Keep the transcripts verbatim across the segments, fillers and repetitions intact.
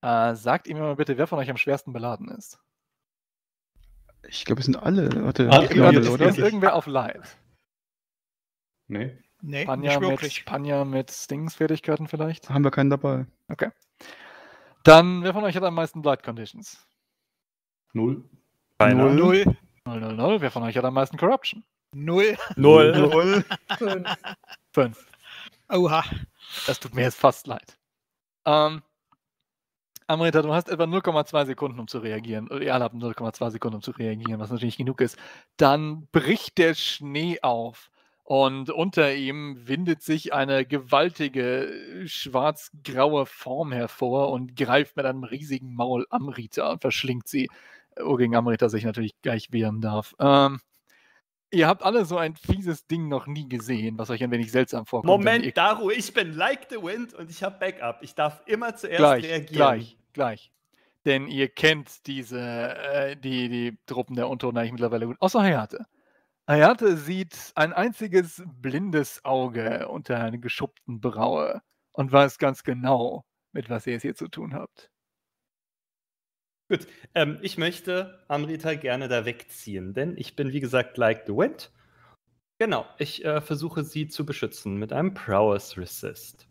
Äh, sagt ihm mal bitte, wer von euch am schwersten beladen ist. Ich glaube, es sind alle. Warte, ah, okay, alle, oder? Ist irgendwer auf Live? Nee. Nee, Panja mit, Panja mit Stings-Fertigkeiten vielleicht? Haben wir keinen dabei. Okay. Dann, wer von euch hat am meisten Blight Conditions? Null. Keiner. Null. Null, null, null. Wer von euch hat am meisten Corruption? Null. Null. Null. Fünf. Fünf. Oha. Das tut mir jetzt fast leid. Ähm, Amrita, du hast etwa null Komma zwei Sekunden, um zu reagieren. Ihr alle habt null Komma zwei Sekunden, um zu reagieren, was natürlich genug ist. Dann bricht der Schnee auf. Und unter ihm windet sich eine gewaltige schwarz-graue Form hervor und greift mit einem riesigen Maul Amrita und verschlingt sie, wogegen Amrita sich natürlich gleich wehren darf. Ähm, ihr habt alle so ein fieses Ding noch nie gesehen, was euch ein wenig seltsam vorkommt. Moment, Daru, ich bin Like the Wind und ich habe Backup. Ich darf immer zuerst gleich reagieren. Gleich, gleich. Denn ihr kennt diese, äh, die, die Truppen der Untoten eigentlich mittlerweile gut, außer Hayate. Hayate sieht ein einziges blindes Auge unter einer geschuppten Braue und weiß ganz genau, mit was ihr es hier zu tun habt. Gut, ähm, ich möchte Amrita gerne da wegziehen, denn ich bin, wie gesagt, Like the Wind. Genau, ich äh, versuche sie zu beschützen mit einem Prowess Resist.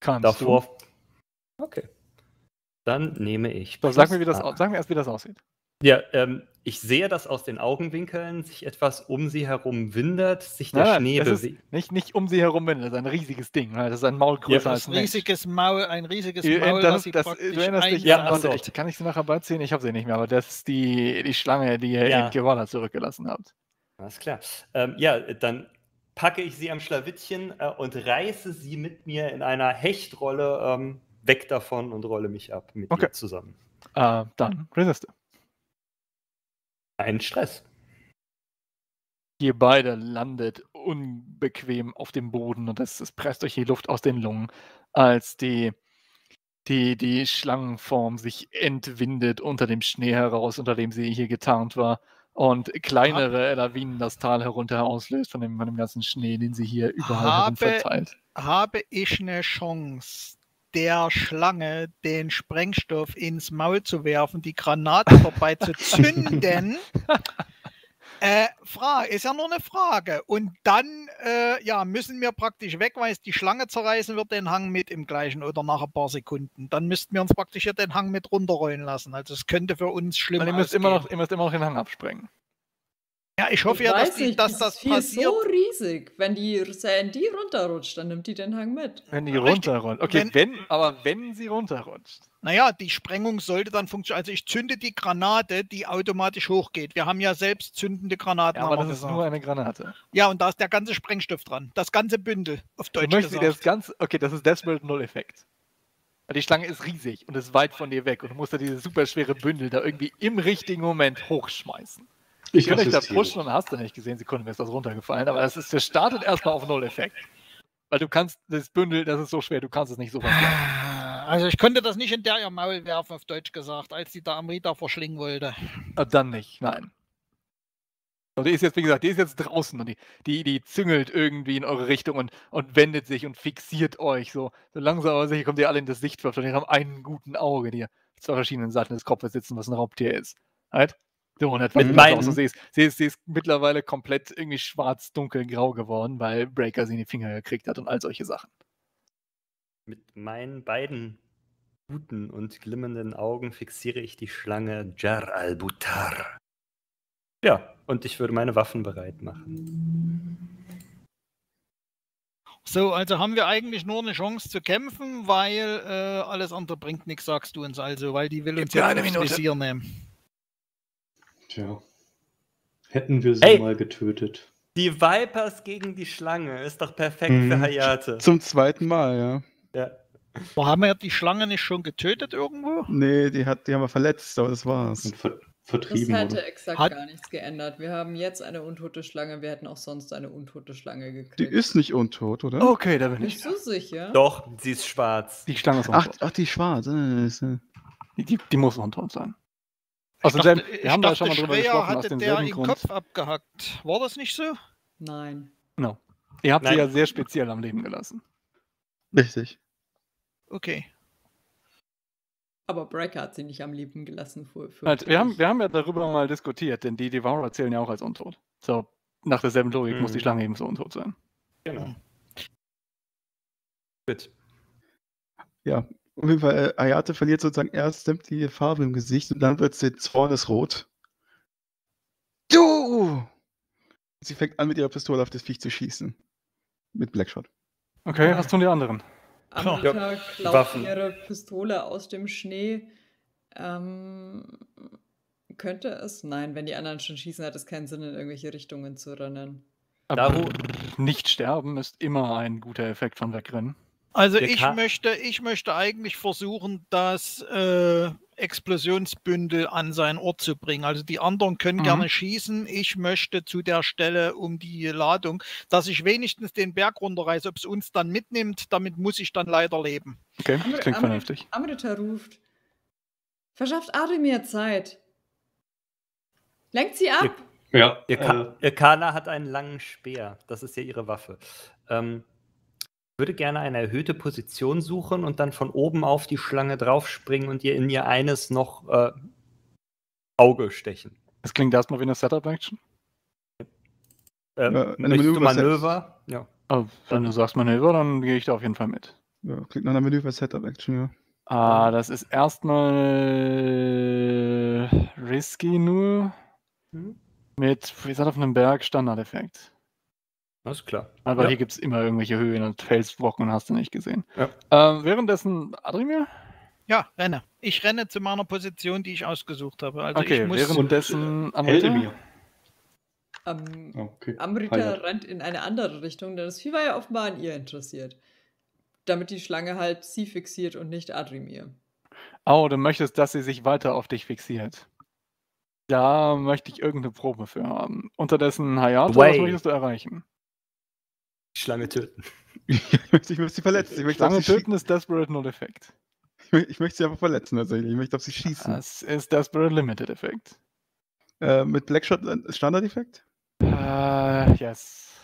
Kannst Davor... du? Okay. Dann nehme ich... So, sag mir, wie das aus... sag mir erst, wie das aussieht. Ja, ähm, ich sehe, dass aus den Augenwinkeln sich etwas um sie herum windet, sich der Nein, Schnee bewegt. Nicht, nicht um sie herum windet, das ist ein riesiges Ding. Das ist ein Maul größer ja, als ein riesiges Maul, ein riesiges Maul, das, was sie das, praktisch Du erinnerst dich ja, an, ich, kann ich sie nachher beiziehen? Ich habe sie nicht mehr, aber das ist die, die Schlange, die ihr ja. in Gewala zurückgelassen habt. Alles klar. Ähm, ja, dann packe ich sie am Schlawittchen äh, und reiße sie mit mir in einer Hechtrolle ähm, weg davon und rolle mich ab mit okay. ihr zusammen. Äh, dann resiste. Ein Stress. Ihr beide landet unbequem auf dem Boden und es, es presst euch die Luft aus den Lungen, als die, die, die Schlangenform sich entwindet unter dem Schnee heraus, unter dem sie hier getarnt war, und kleinere Lawinen das Tal herunter auslöst von dem, von dem ganzen Schnee, den sie hier überall habe, herum verteilt. Habe ich eine Chance, der Schlange den Sprengstoff ins Maul zu werfen, die Granate vorbei zu zünden. äh, Frage, ist ja nur eine Frage. Und dann äh, ja, müssen wir praktisch weg, weil es die Schlange zerreißen wird, den Hang mit im gleichen oder nach ein paar Sekunden. Dann müssten wir uns praktisch ja den Hang mit runterrollen lassen. Also es könnte für uns schlimm sein. Ihr müsst immer noch den Hang absprengen. Ja, ich hoffe ich ja, dass, die, nicht, dass das, das passiert. Die ist so riesig. Wenn die, wenn die runterrutscht, dann nimmt die den Hang mit. Wenn die runterrutscht. Okay, wenn, wenn, aber wenn sie runterrutscht. Naja, die Sprengung sollte dann funktionieren. Also ich zünde die Granate, die automatisch hochgeht. Wir haben ja selbst zündende Granaten. Ja, aber das gesagt. Ist nur eine Granate. Ja, und da ist der ganze Sprengstoff dran. Das ganze Bündel, auf Deutsch gesagt. Sie das ganze, okay, das ist Death World Null-Effekt. Die Schlange ist riesig und ist weit von dir weg. Und du musst da dieses superschwere Bündel da irgendwie im richtigen Moment hochschmeißen. Ich will dich da pushen und hast du nicht gesehen, Sekunde, mir ist das runtergefallen, aber das ist, der startet erstmal auf Null-Effekt. Weil du kannst, das Bündel, das ist so schwer, du kannst es nicht so weit machen. Also ich konnte das nicht in der ihr Maul werfen, auf Deutsch gesagt, als die da Amrita verschlingen wollte. Dann nicht, nein. Und die ist jetzt, wie gesagt, die ist jetzt draußen und die, die, die züngelt irgendwie in eure Richtung und, und wendet sich und fixiert euch so. So langsam aber sicher kommt ihr alle in das Sichtfeld und ihr habt einen guten Auge, die auf zwei verschiedenen Seiten des Kopfes sitzen, was ein Raubtier ist. Right? So, und mit meinen. Sie ist, sie, ist, sie ist mittlerweile komplett irgendwie schwarz, dunkel, grau geworden, weil Breaker sie in die Finger gekriegt hat und all solche Sachen. Mit meinen beiden guten und glimmenden Augen fixiere ich die Schlange Jar al-Butar. Ja, und ich würde meine Waffen bereit machen. So, also haben wir eigentlich nur eine Chance zu kämpfen, weil äh, alles andere bringt nichts, sagst du uns also, weil die will Gib uns jetzt ins Visier nehmen. Tja, hätten wir sie Ey, mal getötet. Die Vipers gegen die Schlange ist doch perfekt mhm. für Hayate. Zum zweiten Mal, ja. ja. Boah, haben wir die Schlange nicht schon getötet irgendwo? Nee, die, hat, die haben wir verletzt, aber das war's. Und ver vertrieben. Das hätte oder? exakt hat gar nichts geändert. Wir haben jetzt eine untote Schlange, wir hätten auch sonst eine untote Schlange gekriegt. Die ist nicht untot, oder? Okay, da bin ich nicht so sicher. Doch, sie ist schwarz. Die Schlange ist untot. Ach, ach die ist schwarz. Die, die, die muss untot sein. Also, dachte, wir haben dachte, da schon mal drüber Schreyer gesprochen, hatte aus demselben der Grund. Kopf abgehackt. War das nicht so? Nein. No. Ihr habt Nein. sie ja sehr speziell am Leben gelassen. Richtig. Okay. Aber Breaker hat sie nicht am Leben gelassen. Für, für also, wir, haben, wir haben ja darüber mal diskutiert, denn die Devourer zählen ja auch als untot. So, nach derselben Logik hm. muss die Schlange ebenso untot sein. Genau. Gut. Ja, auf jeden Fall, äh, Hayate verliert sozusagen erst sämtliche Farbe im Gesicht und dann wird sie zornesrot. Du! Sie fängt an, mit ihrer Pistole auf das Viech zu schießen. Mit Blackshot. Okay, was tun die anderen? Amrita ja. klaut Waffen. ihre Pistole aus dem Schnee. Ähm, könnte es? Nein, wenn die anderen schon schießen, hat es keinen Sinn, in irgendwelche Richtungen zu rennen. Aber nicht sterben ist immer ein guter Effekt von Wegrennen. Also ich möchte, ich möchte eigentlich versuchen, das äh, Explosionsbündel an seinen Ort zu bringen. Also die anderen können mhm. gerne schießen. Ich möchte zu der Stelle um die Ladung, dass ich wenigstens den Berg runterreiße. Ob es uns dann mitnimmt, damit muss ich dann leider leben. Okay, das klingt vernünftig. Amrita ruft. Verschafft Adrimir Zeit. Lenkt sie ab. Ja. ja. Ekana hat einen langen Speer. Das ist ja ihre Waffe. Ähm. Ich würde gerne eine erhöhte Position suchen und dann von oben auf die Schlange draufspringen und ihr in ihr eines noch äh, Auge stechen. Das klingt erstmal wie eine Setup-Action. Ähm, ja, eine Manöver. Manöver? Ja. Oh, wenn du sagst Manöver, dann gehe ich da auf jeden Fall mit. Ja, klingt nach einer Manöver-Setup-Action, ja. Ah, das ist erstmal risky nur. Hm? Mit, wie gesagt, auf einem Berg Standard-Effekt. Alles klar. Aber ja. hier gibt es immer irgendwelche Höhen und Felsbrocken und hast du nicht gesehen. Ja. Ähm, währenddessen, Adrimir? Ja, renne. Ich renne zu meiner Position, die ich ausgesucht habe. Also okay, ich muss währenddessen Amrita. Ähm, okay. Amrita Heimat. rennt in eine andere Richtung, denn das Vieh war ja offenbar an ihr interessiert. Damit die Schlange halt sie fixiert und nicht Adrimir. Oh, du möchtest, dass sie sich weiter auf dich fixiert. Da möchte ich irgendeine Probe für haben. Unterdessen, Hayate, Way. was möchtest du erreichen? Schlange töten. Ich möchte, ich möchte sie verletzen. Ich möchte, Schlange töten ist Desperate Not Effect. Ich, ich möchte sie einfach verletzen tatsächlich. Ich möchte auf sie schießen. Das ist Desperate Limited Effect. Äh, mit Blackshot Standard Effekt? Uh, yes.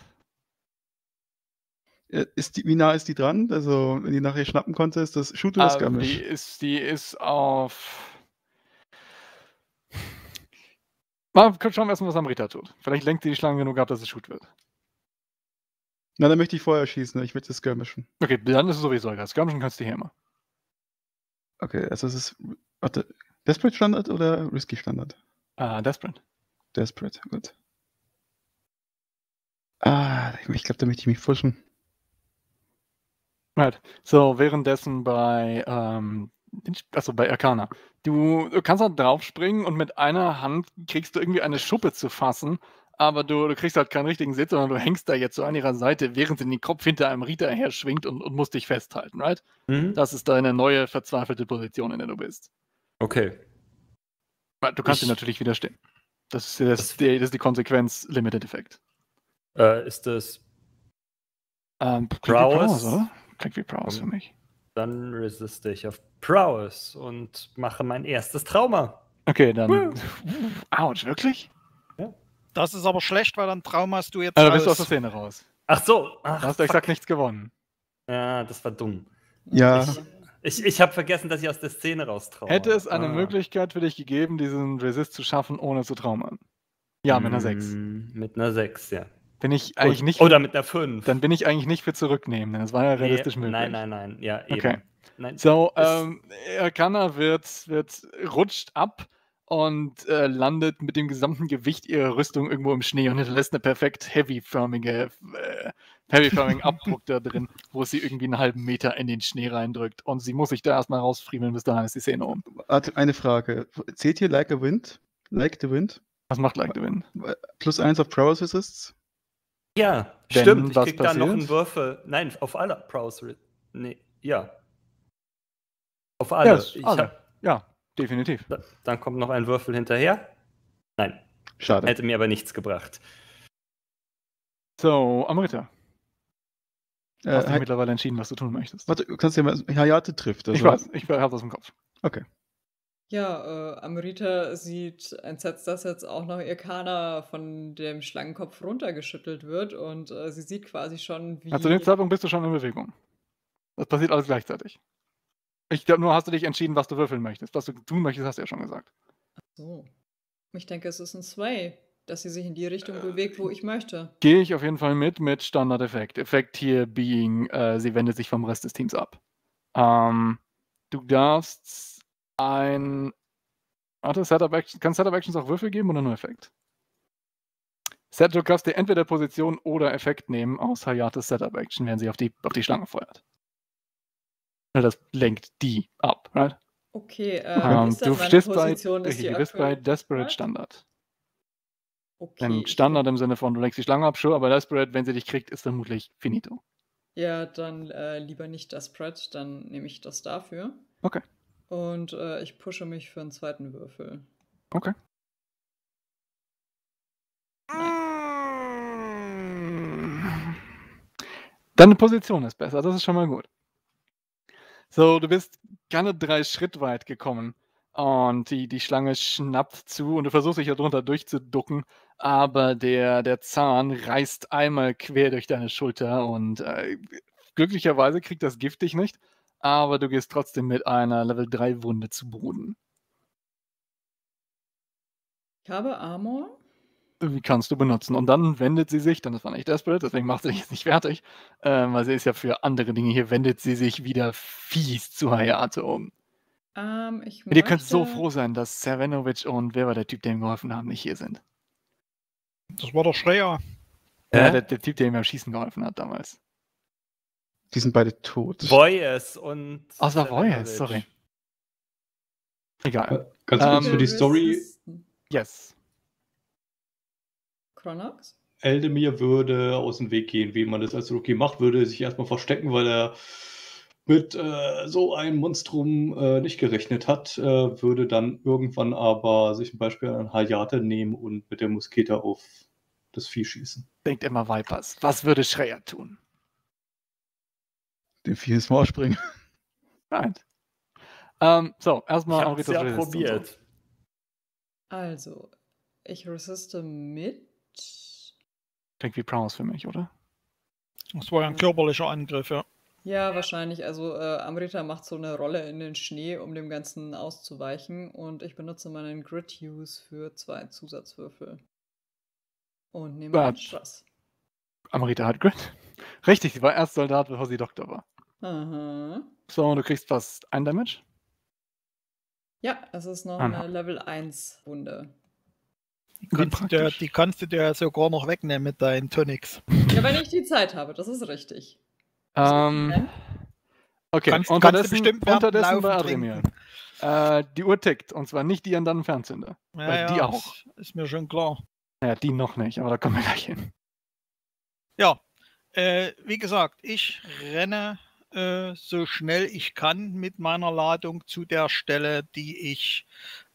Ist die, wie nah ist die dran? Also, wenn die nachher schnappen konnte, ist das Shoot oder uh, die ist, die ist auf... Mal schauen wir erstmal, was Amrita tut. Vielleicht lenkt die, die Schlange genug ab, dass es Shoot wird. Na, dann möchte ich vorher schießen, ich möchte skirmischen. Okay, dann ist es sowieso egal. Skirmischen kannst du hier immer. Okay, also es ist. Warte, Desperate Standard oder Risky Standard? Ah, uh, Desperate. Desperate, gut. Ah, ich glaube, da möchte ich mich pushen. Right. So, währenddessen bei. Ähm, Achso, bei Arcana. Du, du kannst halt draufspringen und mit einer Hand kriegst du irgendwie eine Schuppe zu fassen. Aber du, du kriegst halt keinen richtigen Sitz, sondern du hängst da jetzt so an ihrer Seite, während sie den Kopf hinter einem Rita her schwingt und, und musst dich festhalten, right? Mhm. Das ist deine neue, verzweifelte Position, in der du bist. Okay. Du kannst ich... dir natürlich widerstehen. Das ist, das, das... Die, das ist die Konsequenz Limited Effect. Äh, ist das ähm, Prowess? Oder? Klingt wie Prowess für mich. Dann resiste ich auf Prowess und mache mein erstes Trauma. Okay, dann... Autsch, wirklich? Das ist aber schlecht, weil dann traumerst du jetzt also, raus. Bist du aus der Szene raus. Ach so. Ach, da hast du exakt nichts gewonnen. Ja, das war dumm. Ja. Ich, ich, ich habe vergessen, dass ich aus der Szene raus traume. Hätte es eine ah. Möglichkeit für dich gegeben, diesen Resist zu schaffen, ohne zu traumern? Ja, mit einer sechs. Mit einer sechs, ja. Bin ich eigentlich nicht, oder mit einer fünf. Dann bin ich eigentlich nicht für zurücknehmen, denn das war ja realistisch nee, möglich. Nein, nein, nein. Ja, eben. Okay. Nein, so, ähm, Arcana wird, wird rutscht ab. Und äh, landet mit dem gesamten Gewicht ihrer Rüstung irgendwo im Schnee und hinterlässt eine perfekt heavy-förmige, äh, heavy-förmigen Abdruck da drin, wo sie irgendwie einen halben Meter in den Schnee reindrückt. Und sie muss sich da erstmal rausfriemeln, bis dahin ist die Szene um. Eine Frage. Zählt hier Like the Wind? Like the Wind? Was macht Like the Wind? Plus eins auf Prowess Resist? Ja, Denn, stimmt. Ich was krieg passiert? da noch einen Würfel. Nein, auf alle Prowess Resist. Nee, ja. Auf alle. Ja, ich alle. Hab... ja. Definitiv. Dann kommt noch ein Würfel hinterher. Nein. Schade. Hätte mir aber nichts gebracht. So, Amrita. Du äh, hast dich mittlerweile entschieden, was du tun möchtest. Warte, kannst du ja mal... Hayate trifft. Also. Ich weiß, ich habe das im Kopf. Okay. Ja, äh, Amrita sieht entsetzt, dass jetzt auch noch Ekana von dem Schlangenkopf runtergeschüttelt wird und äh, sie sieht quasi schon, wie... Also zu dem Zeitpunkt bist du schon in Bewegung. Das passiert alles gleichzeitig. Ich glaube, nur hast du dich entschieden, was du würfeln möchtest. Was du tun möchtest, hast du ja schon gesagt. Ach so. Ich denke, es ist ein Sway, dass sie sich in die Richtung äh, bewegt, wo ich möchte. Gehe ich auf jeden Fall mit, mit Standard-Effekt. Effekt hier being, äh, sie wendet sich vom Rest des Teams ab. Ähm, du darfst ein... Warte, Setup-Action. Kann Setup-Actions auch Würfel geben oder nur Effekt? Setup, du kannst dir entweder Position oder Effekt nehmen aus Hayates Setup-Action, wenn sie auf die, auf die Schlange feuert. Das lenkt die ab, right? Okay, äh, um, ist du stehst Position, bei, ist die du bist bei Desperate Standard. Okay. Im Standard im Sinne von, du lenkst die Schlange ab, sure, aber Desperate, wenn sie dich kriegt, ist vermutlich finito. Ja, dann äh, lieber nicht Desperate, dann nehme ich das dafür. Okay. Und äh, ich pushe mich für einen zweiten Würfel. Okay. Nein. Deine Position ist besser, das ist schon mal gut. So, du bist gerne drei Schritt weit gekommen und die, die Schlange schnappt zu und du versuchst dich darunter durchzuducken, aber der, der Zahn reißt einmal quer durch deine Schulter und äh, glücklicherweise kriegt das Gift dich nicht, aber du gehst trotzdem mit einer Level drei Wunde zu Boden. Ich habe Armor. Wie kannst du benutzen? Und dann wendet sie sich, dann das war nicht desperate, deswegen macht sie dich jetzt nicht fertig, äh, weil sie ist ja für andere Dinge hier, wendet sie sich wieder fies zu Hayate um. Um, ich möchte... Ihr könnt so froh sein, dass Cervenovic und wer war der Typ, der ihm geholfen haben, nicht hier sind. Das war doch Schreier. Äh? Ja, der, der Typ, der ihm beim Schießen geholfen hat damals. Die sind beide tot. Voyes und... Ach, es war Voyes, sorry. Egal. Ganz kurz ähm, für die Story... Yes. Chronox? Eldemir würde aus dem Weg gehen, wie man das als Rookie macht, würde sich erstmal verstecken, weil er mit äh, so einem Monstrum äh, nicht gerechnet hat, äh, würde dann irgendwann aber sich ein Beispiel an Hayate nehmen und mit der Muskete auf das Vieh schießen. Denkt immer Vipers. Was würde Schreier tun? Dem Vieh ins Maul springen. Nein. Ähm, so, erstmal Amrita ja probiert. So. Also, ich resiste mit. Klingt wie Prowess für mich, oder? Das war ja ein körperlicher Angriff, ja. Ja, wahrscheinlich. Also äh, Amrita macht so eine Rolle in den Schnee, um dem Ganzen auszuweichen. Und ich benutze meinen Grid Use für zwei Zusatzwürfel. Und nehme einen Stress. Amrita hat Grid. Richtig, sie war erst Soldat, bevor sie Doktor war. Aha. So, du kriegst fast ein Damage. Ja, es ist noch Aha. eine Level eins Wunde. Die, der, die kannst du dir ja sogar noch wegnehmen mit deinen Tonics. Ja, wenn ich die Zeit habe, das ist richtig. Ähm, okay, kannst, unterdessen, kannst du bestimmt unterdessen bei Adrimir. Äh, die Uhr tickt, und zwar nicht die an deinem Fernzünder. Ja, weil ja, die auch. Ist mir schon klar. Ja, die noch nicht, aber da kommen wir gleich hin. Ja, äh, wie gesagt, ich renne äh, so schnell ich kann mit meiner Ladung zu der Stelle, die ich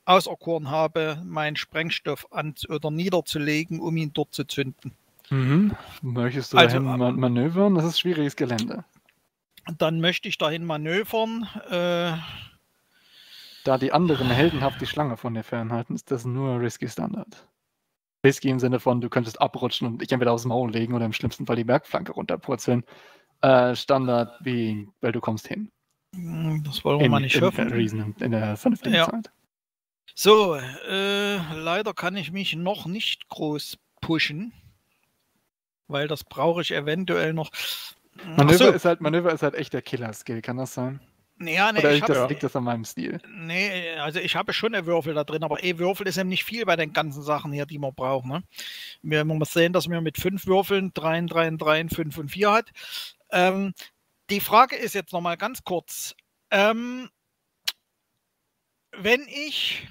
auserkoren habe, meinen Sprengstoff an oder niederzulegen, um ihn dort zu zünden. Mhm. Möchtest du also, dahin man manövern? Das ist schwieriges Gelände. Dann möchte ich dahin manövern. Äh, da die anderen heldenhaft die Schlange von dir fernhalten, ist das nur Risky Standard. Risky im Sinne von, du könntest abrutschen und dich entweder aufs Maul legen oder im schlimmsten Fall die Bergflanke runterpurzeln. Äh, Standard wie, weil du kommst hin. Das wollen wir in, mal nicht schaffen. In, in der vernünftigen ja. Zeit. So, äh, leider kann ich mich noch nicht groß pushen, weil das brauche ich eventuell noch. Manöver, so. ist halt, Manöver ist halt echt der Killer-Skill, kann das sein? Ja, nee, Oder ich das, hab, liegt das an meinem Stil? Nee, also ich habe schon einen Würfel da drin, aber E-Würfel ist eben nicht viel bei den ganzen Sachen hier, die man braucht. Ne? Wir müssen sehen, dass man mit fünf Würfeln drei, drei, drei, fünf und vier hat. Ähm, die Frage ist jetzt nochmal ganz kurz. Ähm, wenn ich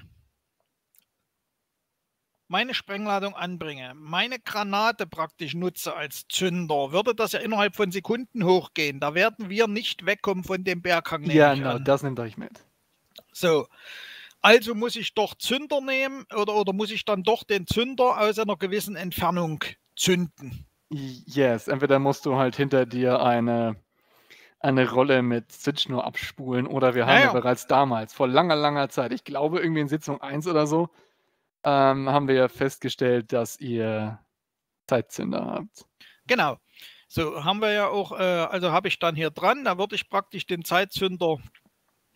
meine Sprengladung anbringe, meine Granate praktisch nutze als Zünder, würde das ja innerhalb von Sekunden hochgehen. Da werden wir nicht wegkommen von dem Berghang. Ja, genau, no, das nehmt euch mit. So, also muss ich doch Zünder nehmen oder, oder muss ich dann doch den Zünder aus einer gewissen Entfernung zünden? Yes, entweder musst du halt hinter dir eine... eine Rolle mit Zündschnur abspulen oder wir haben ja, ja. ja bereits damals, vor langer, langer Zeit, ich glaube irgendwie in Sitzung eins oder so, ähm, haben wir ja festgestellt, dass ihr Zeitzünder habt. Genau. So haben wir ja auch, äh, also habe ich dann hier dran, da würde ich praktisch den Zeitzünder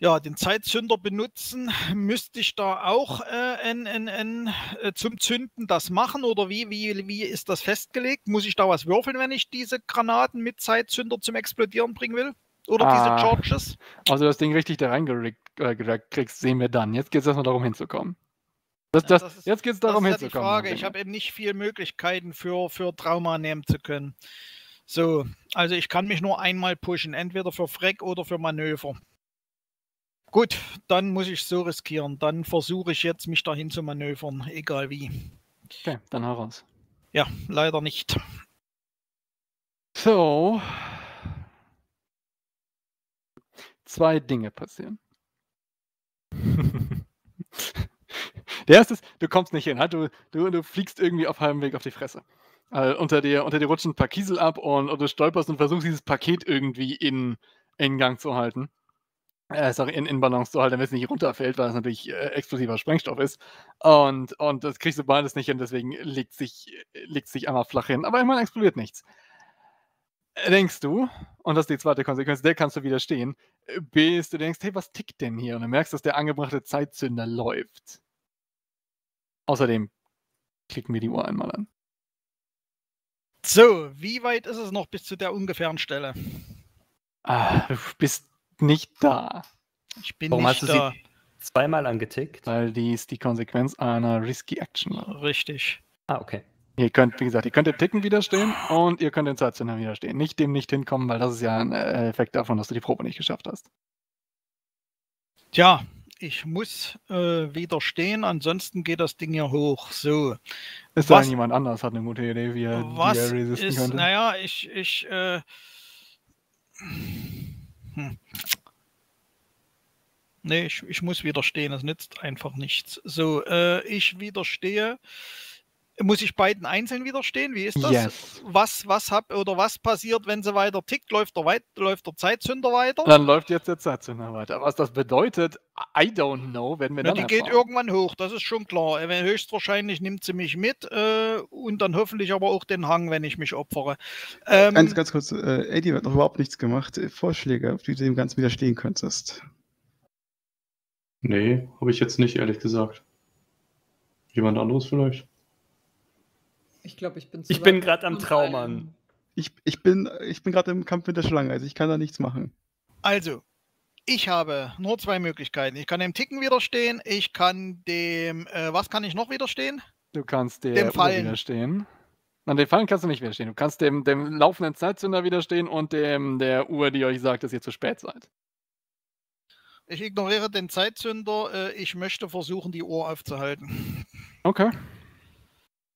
Ja, den Zeitzünder benutzen, müsste ich da auch äh, in, in, in, äh, zum Zünden das machen oder wie, wie, wie ist das festgelegt? Muss ich da was würfeln, wenn ich diese Granaten mit Zeitzünder zum Explodieren bringen will? Oder ah, diese Charges? Also das Ding richtig da reingekriegst, sehen wir dann. Jetzt geht es erstmal darum hinzukommen. Das, das, ja, das ist, jetzt geht es darum das ist hinzukommen. Ja, die Frage. Ich habe eben nicht viele Möglichkeiten für, für Trauma nehmen zu können. So, also ich kann mich nur einmal pushen, entweder für Freck oder für Manöver. Gut, dann muss ich so riskieren. Dann versuche ich jetzt, mich dahin zu manövern, egal wie. Okay, dann hau raus. Ja, leider nicht. So. Zwei Dinge passieren. Der erste ist, du kommst nicht hin. Du, du, du fliegst irgendwie auf halbem Weg auf die Fresse. Also unter, dir, unter dir rutschen ein paar Kiesel ab und, und du stolperst und versuchst, dieses Paket irgendwie in, in Gang zu halten. Äh, sorry, in, in Balance zu halten, damit es nicht runterfällt, weil es natürlich äh, explosiver Sprengstoff ist. Und, und das kriegst du beides nicht hin, deswegen legt sich, legt sich einmal flach hin. Aber immerhin explodiert nichts. Denkst du, und das ist die zweite Konsequenz, der kannst du widerstehen, bis du denkst, hey, was tickt denn hier? Und du merkst, dass der angebrachte Zeitzünder läuft. Außerdem klicken wir die Uhr einmal an. So, wie weit ist es noch bis zu der ungefähren Stelle? Ah, du bist nicht da. Ich bin Warum nicht hast da. Du sie zweimal angetickt? Weil die ist die Konsequenz einer Risky Action. Richtig. Ah, okay. Ihr könnt, wie gesagt, ihr könnt dem Ticken widerstehen und ihr könnt den Zeitzünder widerstehen. Nicht dem nicht hinkommen, weil das ist ja ein Effekt davon, dass du die Probe nicht geschafft hast. Tja, ich muss äh, widerstehen, ansonsten geht das Ding ja hoch. So. Es sei denn, jemand anders hat eine gute Idee, wie er, was wie er resisten ist, könnte. Naja, ich... ich äh, hm. Nee, ich, ich muss widerstehen, das nützt einfach nichts. So, äh, ich widerstehe. Muss ich beiden einzeln widerstehen? Wie ist das? Yes. Was, was, hab, oder was passiert, wenn sie weiter tickt? Läuft der, weit, läuft der Zeitzünder weiter? Dann läuft jetzt der Zeitzünder weiter. Was das bedeutet, I don't know, wenn wir Na, dann Die erfahren. Geht irgendwann hoch, das ist schon klar. Höchstwahrscheinlich nimmt sie mich mit äh, und dann hoffentlich aber auch den Hang, wenn ich mich opfere. Ähm, ganz, ganz kurz, äh, Eddie hat noch überhaupt nichts gemacht. Vorschläge, auf die du dem Ganzen widerstehen könntest? Nee, habe ich jetzt nicht, ehrlich gesagt. Jemand anderes vielleicht? Ich glaube, ich bin zu Ich bin gerade am Traumern. Ich, ich bin, ich bin gerade im Kampf mit der Schlange, also ich kann da nichts machen. Also, ich habe nur zwei Möglichkeiten. Ich kann dem Ticken widerstehen, ich kann dem... Äh, was kann ich noch widerstehen? Du kannst der dem Fallen widerstehen. An den Fallen kannst du nicht widerstehen. Du kannst dem, dem laufenden Zeitzünder widerstehen und dem der Uhr, die euch sagt, dass ihr zu spät seid. Ich ignoriere den Zeitzünder. Äh, ich möchte versuchen, die Uhr aufzuhalten. Okay.